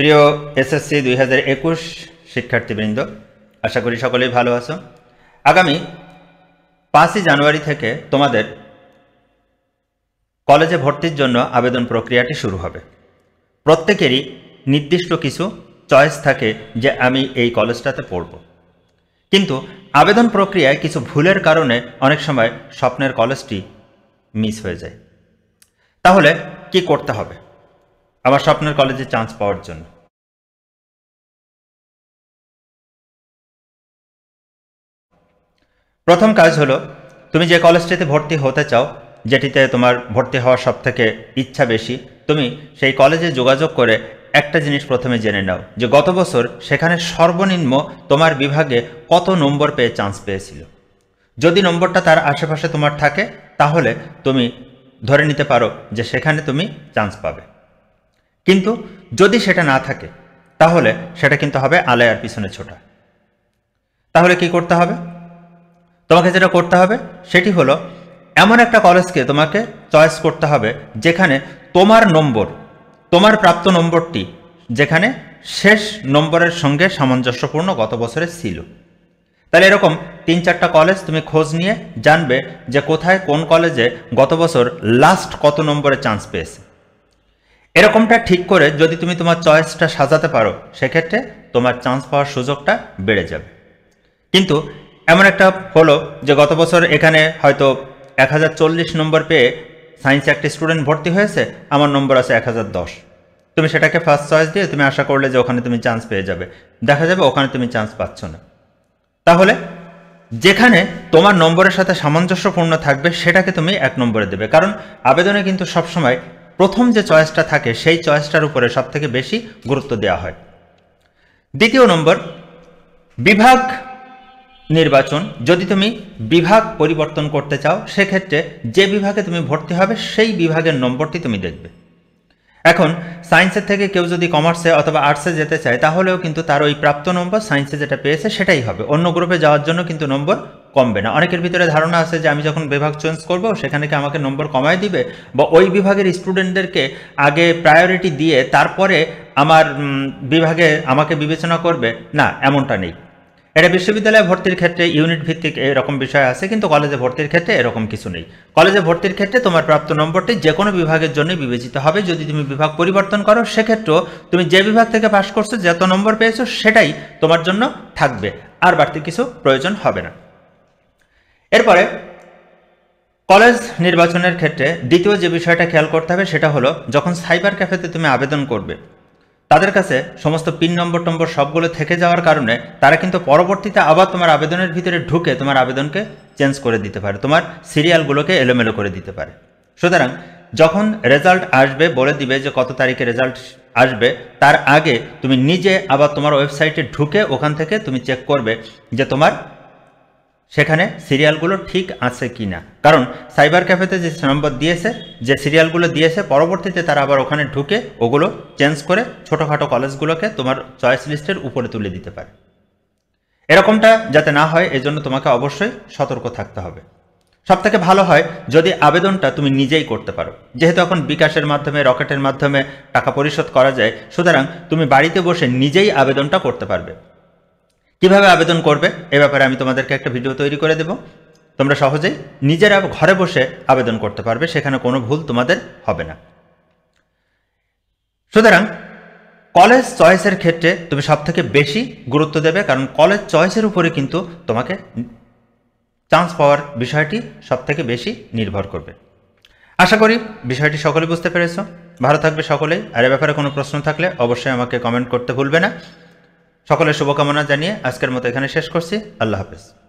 প্রিয় এসএসসি 2021 শিক্ষার্থীবৃন্দ, আশা করি সকলেই ভালো আছো। আগামী 5ই জানুয়ারি থেকে তোমাদের কলেজে ভর্তির জন্য আবেদন প্রক্রিয়াটি শুরু হবে। প্রত্যেকেরই নির্দিষ্ট কিছু চয়েস থাকে যে আমি এই কলেজটাতে পড়ব, কিন্তু আবেদন প্রক্রিয়ায় কিছু ভুলের কারণে অনেক সময় স্বপ্নের কলেজটি মিস হয়ে যায়। তাহলে কি করতে হবে আমার স্বপ্নের কলেজে চান্স পাওয়ার জন্য? প্রথম কাজ হলো, তুমি যে কলেজটিতে ভর্তি হতে চাও, যেটিতে তোমার ভর্তি হওয়ার সবথেকে ইচ্ছা বেশি, তুমি সেই কলেজে যোগাযোগ করে একটা জিনিস প্রথমে জেনে নাও যে গত বছর সেখানে সর্বনিম্ন তোমার বিভাগে কত নম্বর পেয়ে চান্স পেয়েছিল। যদি নম্বরটা তার আশেপাশে তোমার থাকে, তাহলে তুমি ধরে নিতে পারো যে সেখানে তুমি চান্স পাবে। কিন্তু যদি সেটা না থাকে, তাহলে সেটা কিন্তু হবে আলায়ার পিছনে ছোটা। তাহলে কি করতে হবে? তোমাকে যেটা করতে হবে সেটি হলো, এমন একটা কলেজকে তোমাকে চয়েস করতে হবে যেখানে তোমার প্রাপ্ত নম্বরটি যেখানে শেষ নম্বরের সঙ্গে সামঞ্জস্যপূর্ণ গত বছরের ছিল। তাহলে এরকম 3-4টা কলেজ তুমি খোঁজ নিয়ে জানবে যে কোথায় কোন কলেজে গত বছর লাস্ট কত নম্বরে চান্স পেয়েছে। এরকমটা ঠিক করে যদি তুমি তোমার চয়েসটা সাজাতে পারো, সেক্ষেত্রে তোমার চান্স পাওয়ার সুযোগটা বেড়ে যাবে। কিন্তু এমন একটা হলো যে গত বছর এখানে হয়তো 1040 নম্বর পেয়ে সায়েন্সে একটা স্টুডেন্ট ভর্তি হয়েছে, আমার নম্বর আছে 1010। তুমি সেটাকে ফার্স্ট চয়েস দিয়ে তুমি আশা করলে যে ওখানে তুমি চান্স পেয়ে যাবে, দেখা যাবে ওখানে তুমি চান্স পাচ্ছ না। তাহলে যেখানে তোমার নম্বরের সাথে সামঞ্জস্যপূর্ণ থাকবে সেটাকে তুমি 1 নম্বরে দেবে, কারণ আবেদনে কিন্তু সবসময় প্রথম যে চয়েসটা থাকে সেই চয়েসটার উপরে সবথেকে বেশি গুরুত্ব দেওয়া হয়। দ্বিতীয় নম্বর, বিভাগ নির্বাচন। যদি তুমি বিভাগ পরিবর্তন করতে চাও, সেক্ষেত্রে যে বিভাগে তুমি ভর্তি হবে সেই বিভাগের নম্বরটি তুমি দেখবে। এখন সায়েন্সের থেকে কেউ যদি কমার্সে অথবা আর্টসে যেতে চায়, তাহলেও কিন্তু তার ওই প্রাপ্ত নম্বর সায়েন্সে যেটা পেয়েছে সেটাই হবে, অন্য গ্রুপে যাওয়ার জন্য কিন্তু নম্বর কমবে না। অনেকের ভিতরে ধারণা আছে যে আমি যখন বিভাগ চেঞ্জ করব সেখানে কি আমাকে নম্বর কমায় দিবে, বা ওই বিভাগের স্টুডেন্টদেরকে আগে প্রায়োরিটি দিয়ে তারপরে আমার বিভাগে আমাকে বিবেচনা করবে। না, এমনটা নেই। এটা বিশ্ববিদ্যালয়ে ভর্তির ক্ষেত্রে ইউনিট ভিত্তিক এরকম বিষয় আছে, কিন্তু কলেজে ভর্তির ক্ষেত্রে এরকম কিছু নেই। কলেজে ভর্তির ক্ষেত্রে তোমার প্রাপ্ত নম্বরটি যে কোনো বিভাগের জন্য বিবেচিত হবে। যদি তুমি বিভাগ পরিবর্তন করো, সেক্ষেত্রেও তুমি যে বিভাগ থেকে পাশ করছো যত নম্বর পেয়েছো সেটাই তোমার জন্য থাকবে, আর বাড়তি কিছু প্রয়োজন হবে না। এরপরে কলেজ নির্বাচনের ক্ষেত্রে দ্বিতীয় যে বিষয়টা খেয়াল করতে হবে সেটা হলো, যখন সাইবার ক্যাফেতে তুমি আবেদন করবে, তাদের কাছে সমস্ত পিন নম্বর সবগুলো থেকে যাওয়ার কারণে তারা কিন্তু পরবর্তীতে আবার তোমার আবেদনের ভিতরে ঢুকে তোমার আবেদনকে চেঞ্জ করে দিতে পারে, তোমার সিরিয়ালগুলোকে এলোমেলো করে দিতে পারে। সুতরাং যখন রেজাল্ট আসবে, বলে দিবে যে কত তারিখে রেজাল্ট আসবে, তার আগে তুমি নিজে আবার তোমার ওয়েবসাইটে ঢুকে ওখান থেকে তুমি চেক করবে যে তোমার সেখানে সিরিয়ালগুলো ঠিক আছে কি না। কারণ সাইবার ক্যাফেতে যে নম্বর দিয়েছে, যে সিরিয়ালগুলো দিয়েছে, পরবর্তীতে তারা আবার ওখানে ঢুকে ওগুলো চেঞ্জ করে ছোটোখাটো কলেজগুলোকে তোমার চয়েস লিস্টের উপরে তুলে দিতে পারে। এরকমটা যাতে না হয়, এজন্য তোমাকে অবশ্যই সতর্ক থাকতে হবে। সবথেকে ভালো হয় যদি আবেদনটা তুমি নিজেই করতে পারো, যেহেতু এখন বিকাশের মাধ্যমে, রকেটের মাধ্যমে টাকা পরিশোধ করা যায়। সুতরাং তুমি বাড়িতে বসে নিজেই আবেদনটা করতে পারবে। কিভাবে আবেদন করবে এ ব্যাপারে আমি তোমাদেরকে একটা ভিডিও তৈরি করে দেব, তোমরা সহজেই নিজেরা ঘরে বসে আবেদন করতে পারবে, সেখানে কোনো ভুল তোমাদের হবে না। সুতরাং কলেজ চয়েসের ক্ষেত্রে তুমি সবথেকে বেশি গুরুত্ব দেবে, কারণ কলেজ চয়েসের উপরে কিন্তু তোমাকে চান্স পাওয়ার বিষয়টি সবথেকে বেশি নির্ভর করবে। আশা করি বিষয়টি সকলে বুঝতে পেরেছো। ভালো থাকবে সকলেই, আর এ ব্যাপারে কোনো প্রশ্ন থাকলে অবশ্যই আমাকে কমেন্ট করতে ভুলবে না। সকলের শুভকামনা জানিয়ে আজকের মতো এখানে শেষ করছি। আল্লাহ হাফেজ।